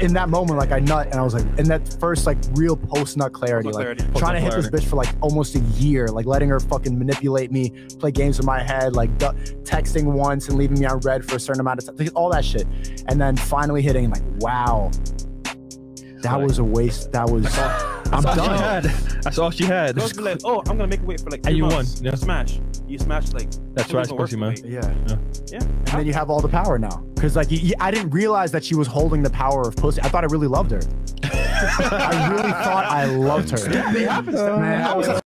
in that moment, like I nut, and I was like, in that first like real post nut clarity, trying to hit this bitch for like almost a year, like letting her fucking manipulate me, play games in my head, like texting once and leaving me on red for a certain amount of time, all that shit, and then finally hitting, and like, wow, that was a waste. That was. I'm done. That's all she had. Girls be like, oh, I'm gonna make her wait for like 2 months. And you won. Yeah. Smash. You smash like. That's right, pussy man. Yeah. And then you have all the power now. Cause like, I didn't realize that she was holding the power of pussy. I thought I really loved her. I really thought I loved her. Yeah, it happens. Man,